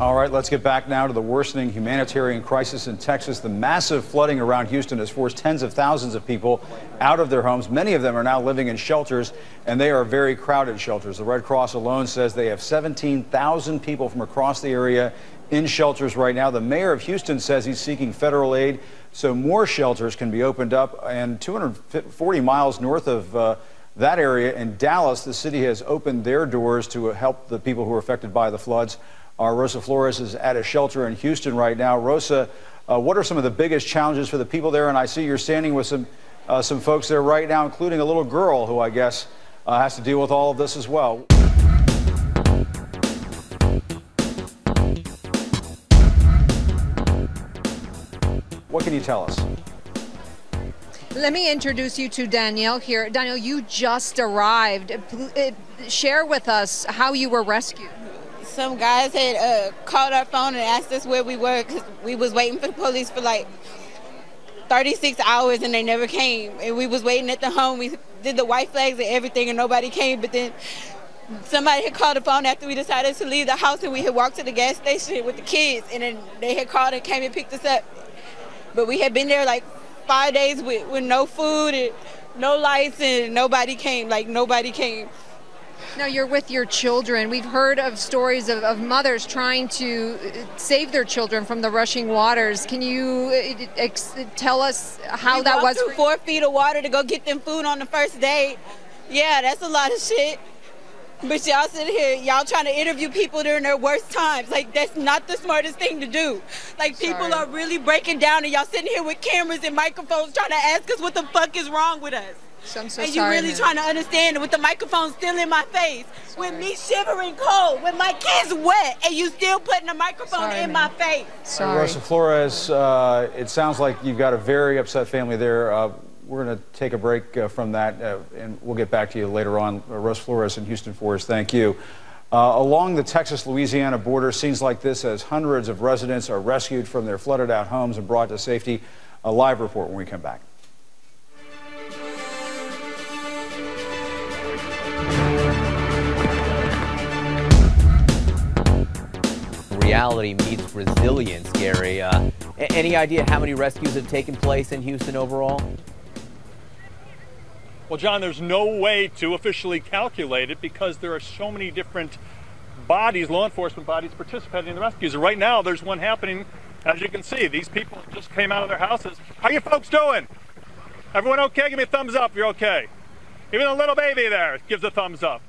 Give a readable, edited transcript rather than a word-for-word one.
All right, let's get back now to the worsening humanitarian crisis in Texas. The massive flooding around Houston has forced tens of thousands of people out of their homes. Many of them are now living in shelters, and they are very crowded shelters. The Red Cross alone says they have 17,000 people from across the area in shelters right now. The mayor of Houston says he's seeking federal aid so more shelters can be opened up. And 240 miles north of that area in Dallas, the city has opened their doors to help the people who are affected by the floods. Our Rosa Flores is at a shelter in Houston right now. Rosa, what are some of the biggest challenges for the people there? And I see you're standing with some folks there right now, including a little girl who I guess has to deal with all of this as well. What can you tell us? Let me introduce you to Danielle here. Danielle, you just arrived. Share with us how you were rescued. Some guys had called our phone and asked us where we were because we was waiting for the police for like 36 hours and they never came. And we was waiting at the home. We did the white flags and everything and nobody came. But then somebody had called the phone after we decided to leave the house and we had walked to the gas station with the kids. And then they had called and came and picked us up. But we had been there like 5 days with no food and no lights and nobody came, like nobody came. Now you're with your children. We've heard of stories of mothers trying to save their children from the rushing waters. Can you tell us how we that was? Through 4 feet of water to go get them food on the first day. Yeah, that's a lot of shit. But y'all sitting here, y'all trying to interview people during their worst times. Like, that's not the smartest thing to do. Like, people are really breaking down, and y'all sitting here with cameras and microphones trying to ask us what the fuck is wrong with us. So I'm so and you're sorry, really trying to understand it with the microphone still in my face, with me shivering cold, with my kids wet, and you still putting the microphone in my face. Sorry. Rosa Flores, it sounds like you've got a very upset family there. We're going to take a break from that, and we'll get back to you later on. Rosa Flores in Houston for us. Thank you. Along the Texas-Louisiana border, scenes like this as hundreds of residents are rescued from their flooded-out homes and brought to safety. A live report when we come back. Reality meets resilience, Gary. Any idea how many rescues have taken place in Houston overall? Well, John, there's no way to officially calculate it because there are so many different bodies, law enforcement bodies, participating in the rescues. And right now, there's one happening, as you can see. These people just came out of their houses. How you folks doing? Everyone okay? Give me a thumbs up if you're okay. Even the little baby there gives a thumbs up.